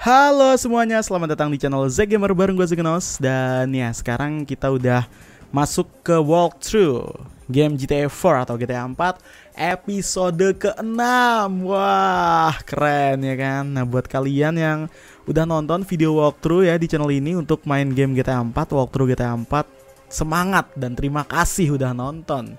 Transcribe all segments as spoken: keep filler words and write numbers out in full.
Halo semuanya, selamat datang di channel Zagamer bareng gue Zaganos. Dan ya, sekarang kita udah masuk ke walkthrough game G T A four atau G T A empat episode keenam. Wah, keren ya kan? Nah, buat kalian yang udah nonton video walkthrough ya di channel ini untuk main game G T A empat, walkthrough G T A empat, semangat dan terima kasih udah nonton.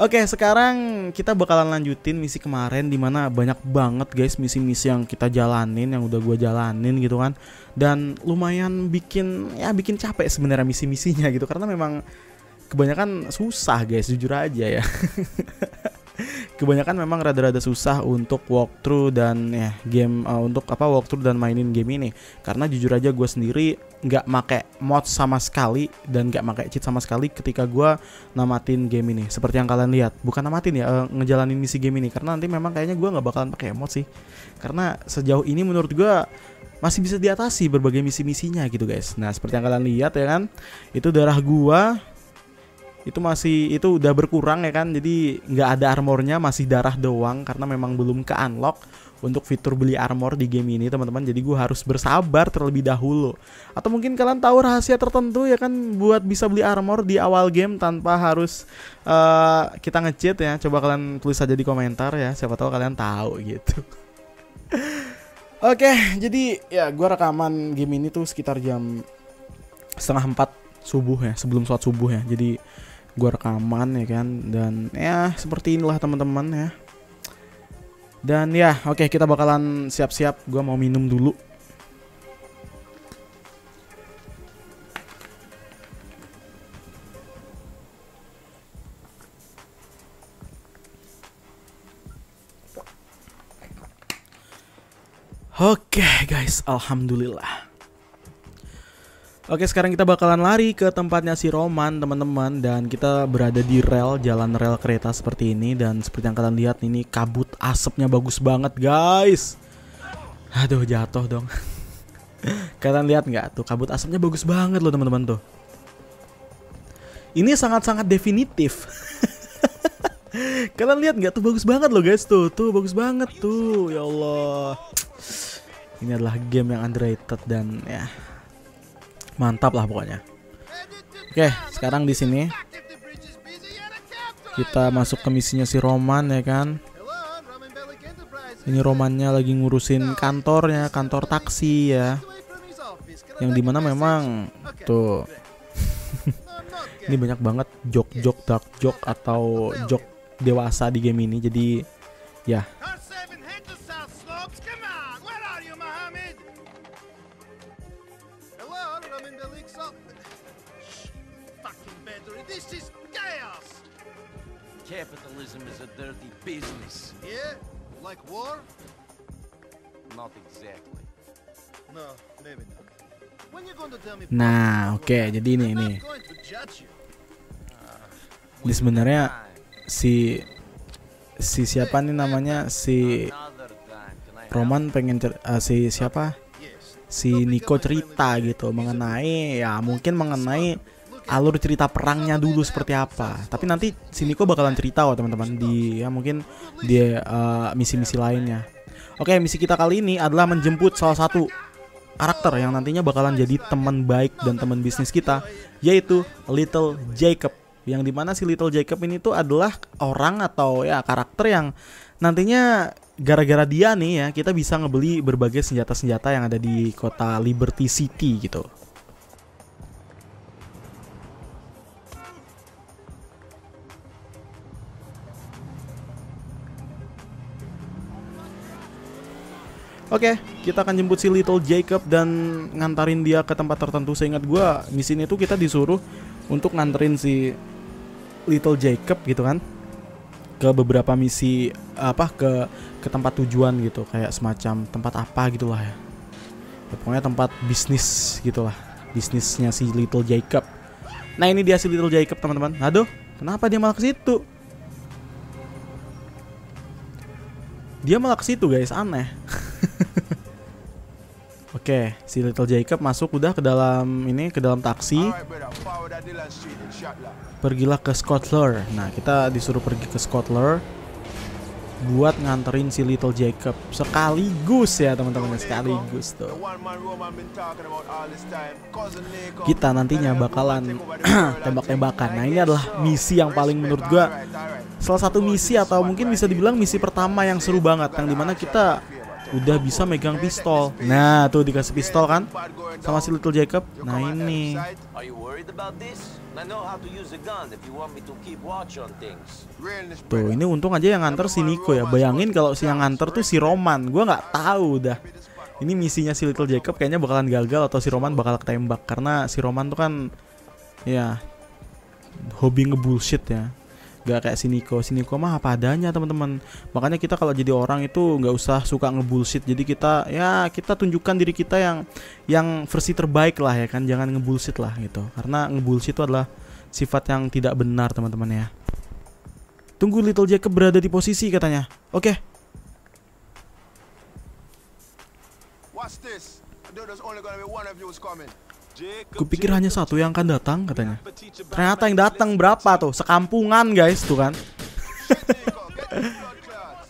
Oke, sekarang kita bakalan lanjutin misi kemarin, dimana banyak banget guys misi-misi yang kita jalanin, yang udah gue jalanin gitu kan. Dan lumayan bikin, ya bikin capek sebenarnya misi-misinya gitu, karena memang kebanyakan susah guys, jujur aja ya. Kebanyakan memang rada-rada susah untuk walkthrough dan ya game uh, untuk apa walkthrough dan mainin game ini. Karena jujur aja gue sendiri nggak make mod sama sekali dan nggak make cheat sama sekali ketika gue namatin game ini. Seperti yang kalian lihat, bukan namatin ya, uh, ngejalanin misi game ini. Karena nanti memang kayaknya gue nggak bakalan pakai mod sih. Karena sejauh ini menurut gue masih bisa diatasi berbagai misi-misinya gitu guys. Nah, seperti yang kalian lihat ya kan, itu darah gue itu masih itu udah berkurang ya kan, jadi nggak ada armornya, masih darah doang karena memang belum ke unlock untuk fitur beli armor di game ini teman-teman. Jadi gue harus bersabar terlebih dahulu, atau mungkin kalian tahu rahasia tertentu ya kan buat bisa beli armor di awal game tanpa harus uh, kita nge-cheat ya. Coba kalian tulis aja di komentar ya, siapa tahu kalian tahu gitu. Oke, jadi ya gue rekaman game ini tuh sekitar jam setengah empat subuh ya, sebelum sholat subuh ya. Jadi gue rekaman ya kan, dan ya seperti inilah teman-teman ya. Dan ya oke, kita bakalan siap-siap, gue mau minum dulu. Oke guys, alhamdulillah. Oke, sekarang kita bakalan lari ke tempatnya si Roman teman-teman, dan kita berada di rel, jalan rel kereta seperti ini. Dan seperti yang kalian lihat ini, kabut asapnya bagus banget guys. Aduh, jatuh dong. Kalian lihat nggak tuh, kabut asapnya bagus banget loh teman-teman tuh. Ini sangat-sangat definitif. Kalian lihat nggak tuh, bagus banget loh guys tuh, tuh bagus banget tuh, ya Allah. Ini adalah game yang underrated dan ya mantap lah pokoknya. Oke, sekarang di sini kita masuk ke misinya si Roman ya kan. Ini Romannya lagi ngurusin kantornya, kantor taksi ya. Yang dimana memang tuh. Ini banyak banget jok-jok, dark jok atau jok dewasa di game ini. Jadi ya. Capitalism is a dirty business. Yeah? Like war? Not exactly. No, maybe not. When you going to tell me? Nah, oke, okay, jadi ini ini. Ini sebenarnya si si siapa nih namanya? Si Roman pengen cer uh, si siapa? Si Niko cerita gitu mengenai ya mungkin mengenai alur cerita perangnya dulu seperti apa. Tapi nanti si Niko bakalan cerita kok teman-teman di ya mungkin di misi-misi uh, lainnya. Oke, misi kita kali ini adalah menjemput salah satu karakter yang nantinya bakalan jadi teman baik dan teman bisnis kita, yaitu Little Jacob. Yang dimana si Little Jacob ini tuh adalah orang atau ya karakter yang nantinya gara-gara dia nih ya kita bisa ngebeli berbagai senjata-senjata yang ada di kota Liberty City gitu. Oke, okay, kita akan jemput si Little Jacob dan ngantarin dia ke tempat tertentu. Seingat gue, di sini tuh kita disuruh untuk nganterin si Little Jacob gitu kan ke beberapa misi apa ke ke tempat tujuan gitu, kayak semacam tempat apa gitulah ya. Ya pokoknya tempat bisnis gitulah, bisnisnya si Little Jacob. Nah, ini dia si Little Jacob teman-teman. Aduh, kenapa dia malah ke situ? Dia malah ke situ guys, aneh. Oke, okay, si Little Jacob masuk udah ke dalam ini, ke dalam taksi. Pergilah ke Schottler. Nah, kita disuruh pergi ke Schottler. buat nganterin si Little Jacob sekaligus ya teman-teman, sekaligus tuh. Kita nantinya bakalan tembak-tembakan. Nah, ini adalah misi yang paling menurut gua salah satu misi atau mungkin bisa dibilang misi pertama yang seru banget, yang dimana kita udah bisa megang pistol. Nah, tuh dikasih pistol kan sama si Little Jacob. Nah, ini. Tuh, ini untung aja yang nganter si Niko ya. Bayangin kalau si yang nganter tuh si Roman. Gua nggak tahu dah. Ini misinya si Little Jacob kayaknya bakalan gagal atau si Roman bakal ketembak, karena si Roman tuh kan ya hobi ngebullshit ya. Gak kayak si Niko, si Niko mah apa adanya teman-teman. Makanya kita kalau jadi orang itu nggak usah suka ngebullshit. Jadi kita ya kita tunjukkan diri kita yang yang versi terbaik lah ya kan. Jangan ngebullshit lah gitu. Karena ngebullshit itu adalah sifat yang tidak benar teman-teman ya. Tunggu Little Jacob berada di posisi katanya. Oke. Okay. Kupikir hanya satu yang akan datang katanya. Ternyata yang datang berapa tuh? Sekampungan guys tuh kan.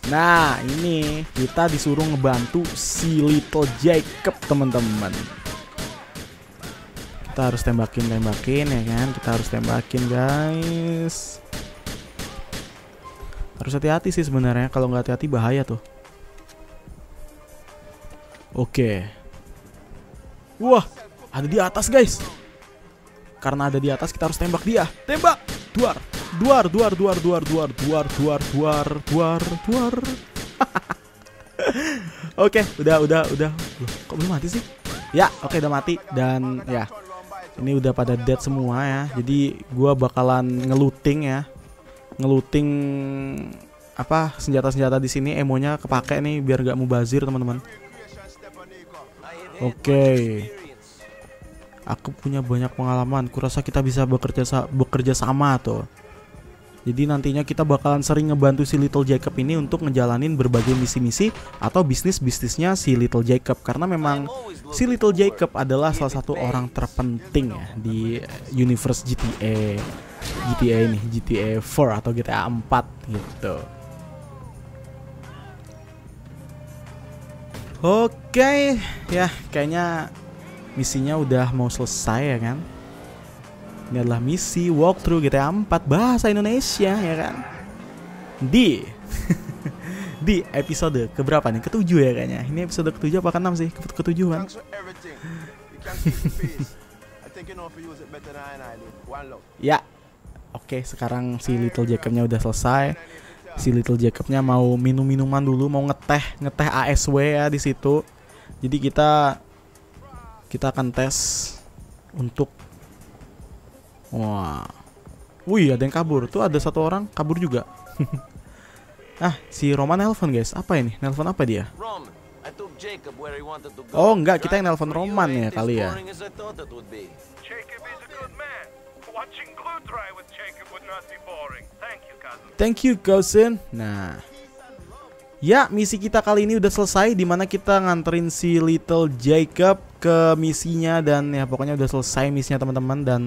Nah, ini kita disuruh ngebantu si Little Jacob teman-teman. Kita harus tembakin-tembakin ya kan. Kita harus tembakin guys. Harus hati-hati sih sebenarnya, kalau nggak hati-hati bahaya tuh. Oke. Wah. Ada di atas guys. Karena ada di atas kita harus tembak dia. Tembak. Duar. Duar duar duar duar duar duar duar duar duar duar. Oke, udah udah udah. Loh, kok belum mati sih? Ya, oke okay, udah mati dan ya. Ini udah pada dead semua ya. Jadi gua bakalan ngeluting ya. Ngeluting apa? Senjata-senjata di sini emonya kepake nih biar gak mubazir, teman-teman. Oke. Okay. Aku punya banyak pengalaman. Kurasa kita bisa bekerja sa bekerja sama tuh. Jadi nantinya kita bakalan sering ngebantu si Little Jacob ini untuk ngejalanin berbagai misi-misi atau bisnis-bisnisnya si Little Jacob. Karena memang si Little Jacob adalah salah satu orang terpenting ya di universe G T A. G T A ini, G T A four atau G T A empat gitu. Oke, ya kayaknya misinya udah mau selesai ya kan. Ini adalah misi walkthrough G T A empat bahasa Indonesia ya kan. Di di episode keberapa nih? Ketujuh ya kayaknya. Ini episode ketujuh apa keenam sih? Ketujuh kan. Ya. Oke, sekarang si Little Jacob-nya udah selesai. Si Little Jacob-nya mau minum-minuman dulu, mau ngeteh, ngeteh A S W ya di situ. Jadi kita Kita akan tes untuk, wah, wih ada yang kabur. Tuh ada satu orang kabur juga. Ah, si Roman nelpon guys. Apa ini? Nelpon apa dia? Oh enggak, kita yang nelpon Roman ya kali ya. Thank you cousin. Nah. Ya, misi kita kali ini udah selesai, dimana kita nganterin si Little Jacob ke misinya. Dan ya pokoknya udah selesai misinya teman-teman. Dan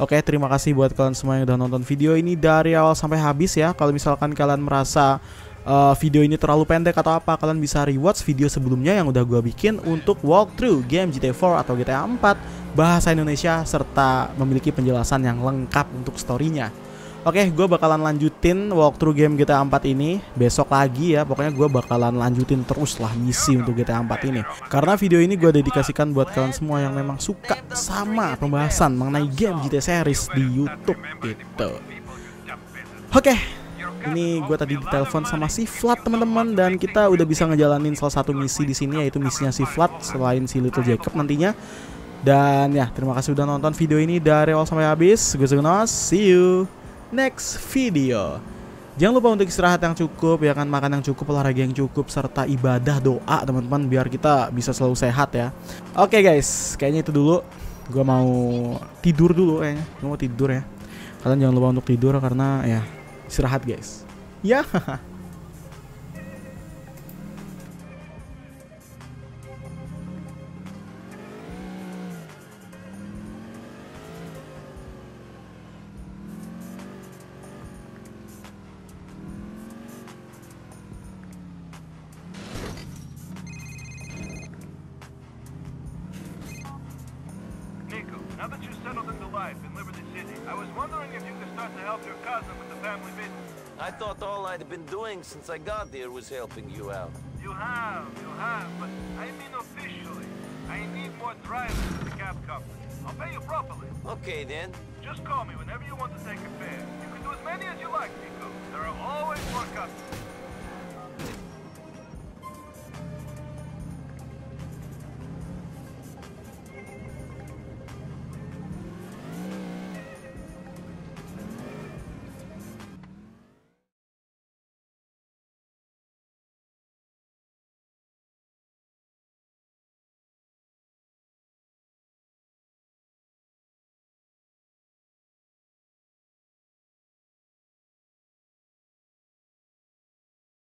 oke okay, terima kasih buat kalian semua yang udah nonton video ini dari awal sampai habis ya. Kalau misalkan kalian merasa uh, video ini terlalu pendek atau apa, kalian bisa rewatch video sebelumnya yang udah gua bikin untuk walkthrough game G T A four atau G T A empat bahasa Indonesia, serta memiliki penjelasan yang lengkap untuk storynya. Oke, gue bakalan lanjutin walkthrough game G T A empat ini besok lagi ya. Pokoknya gue bakalan lanjutin terus lah misi untuk G T A empat ini. Karena video ini gue dedikasikan buat kalian semua yang memang suka sama pembahasan mengenai game G T A series di YouTube gitu. Oke, ini gue tadi ditelepon sama si Vlad teman-teman, dan kita udah bisa ngejalanin salah satu misi di sini, yaitu misinya si Vlad selain si Little Jacob nantinya. Dan ya, terima kasih udah nonton video ini dari awal sampai habis. Gue Zaganos, see you next video. Jangan lupa untuk istirahat yang cukup ya kan, makan yang cukup, olahraga yang cukup, serta ibadah doa teman-teman biar kita bisa selalu sehat ya. Oke guys, kayaknya itu dulu. Gue mau tidur dulu kayaknya. Gue mau tidur ya. Kalian jangan lupa untuk tidur karena ya istirahat guys. Ya. Now that you're settled into life in Liberty City, I was wondering if you could start to help your cousin with the family business. I thought all I'd been doing since I got there was helping you out. You have, you have, but I mean officially. I need more drivers for the cab company. I'll pay you properly. Okay, then. Just call me whenever you want to take a fare. You can do as many as you like, Niko. There are always more customers.